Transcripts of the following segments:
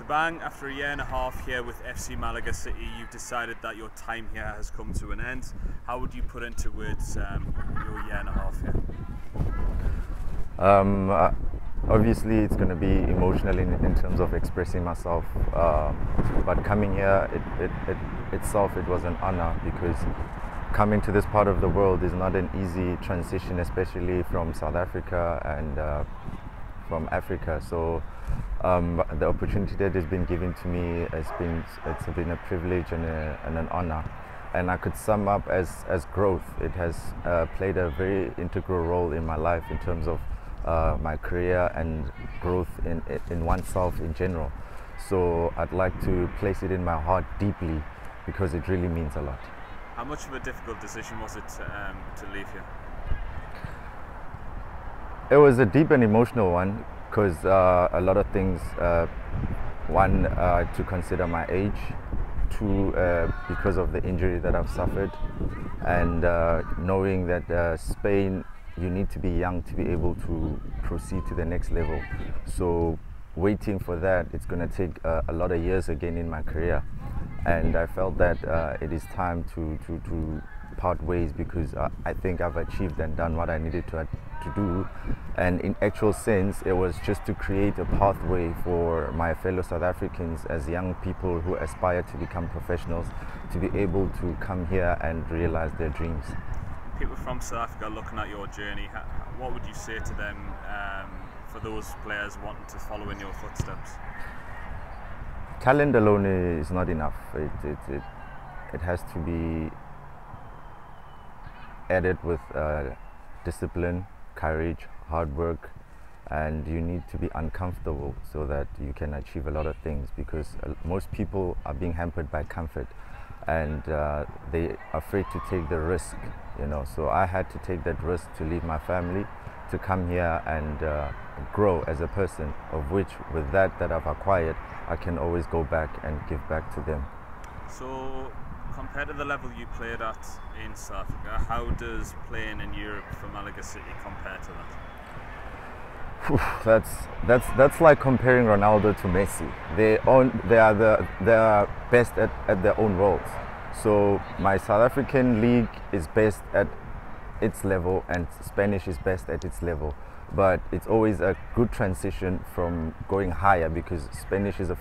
Thabang, after a year and a half here with FC Málaga City, you've decided that your time here has come to an end. How would you put into words your year and a half here? Obviously, it's going to be emotional in terms of expressing myself. But coming here itself, it was an honor, because coming to this part of the world is not an easy transition, especially from South Africa and from Africa. So the opportunity that has been given to me has been, it's been a privilege and an honor. And I could sum up as growth. It has played a very integral role in my life in terms of my career and growth in oneself in general. So I'd like to place it in my heart deeply, because it really means a lot. How much of a difficult decision was it to leave here? It was a deep and emotional one, because a lot of things. One, to consider my age. Two, because of the injury that I've suffered, and knowing that Spain, you need to be young to be able to proceed to the next level. So waiting for that, it's going to take a lot of years again in my career. And I felt that it is time to part ways, because I think I've achieved and done what I needed to do. And in actual sense, it was just to create a pathway for my fellow South Africans as young people who aspire to become professionals, to be able to come here and realize their dreams. People from South Africa looking at your journey, what would you say to them for those players wanting to follow in your footsteps? Talent alone is not enough. It has to be added with discipline, courage, hard work, and you need to be uncomfortable so that you can achieve a lot of things, because most people are being hampered by comfort, and they are afraid to take the risk, you know. So I had to take that risk to leave my family, to come here and grow as a person, of which with that I've acquired, I can always go back and give back to them. So compared to the level you played at in South Africa, how does playing in Europe for Málaga City compare to that? Oof, that's like comparing Ronaldo to Messi. They are best at their own roles. So my South African league is best at its level, and Spanish is best at its level, but it's always a good transition from going higher, because Spain is the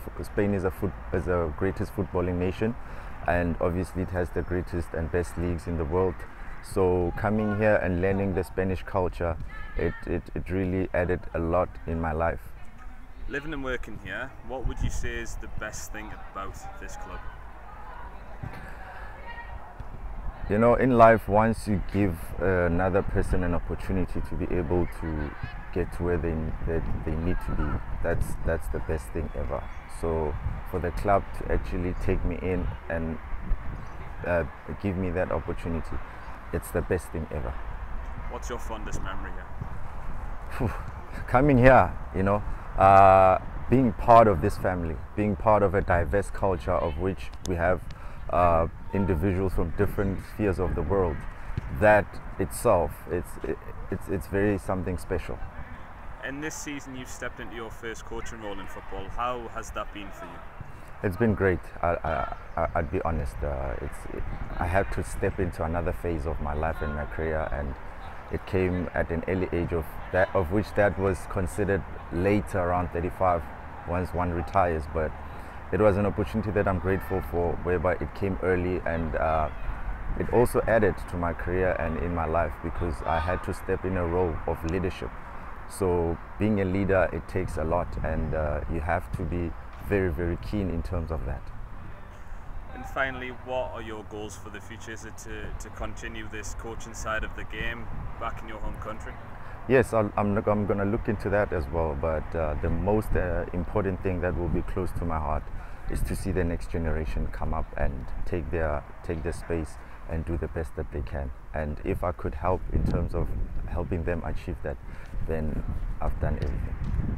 greatest footballing nation, and obviously it has the greatest and best leagues in the world. So coming here and learning the Spanish culture, it really added a lot in my life. Living and working here, what would you say is the best thing about this club? You know, in life, once you give another person an opportunity to be able to get to where they need to be, that's the best thing ever. So for the club to actually take me in and give me that opportunity, it's the best thing ever. What's your fondest memory here? Coming here, you know, being part of this family, being part of a diverse culture, of which we have individuals from different spheres of the world. That itself, it's very something special. And this season you've stepped into your first coaching role in football. How has that been for you? It's been great. I'd be honest, I had to step into another phase of my life and my career, and it came at an early age of which was considered later, around 35, once one retires. But it was an opportunity that I'm grateful for, whereby it came early, and it also added to my career and in my life, because I had to step in a role of leadership. So being a leader, it takes a lot, and you have to be very, very keen in terms of that. And finally, what are your goals for the future? Is it to continue this coaching side of the game back in your home country? Yes, I'm going to look into that as well, but the most important thing that will be close to my heart is to see the next generation come up and take their space and do the best that they can. And if I could help in terms of helping them achieve that, then I've done everything.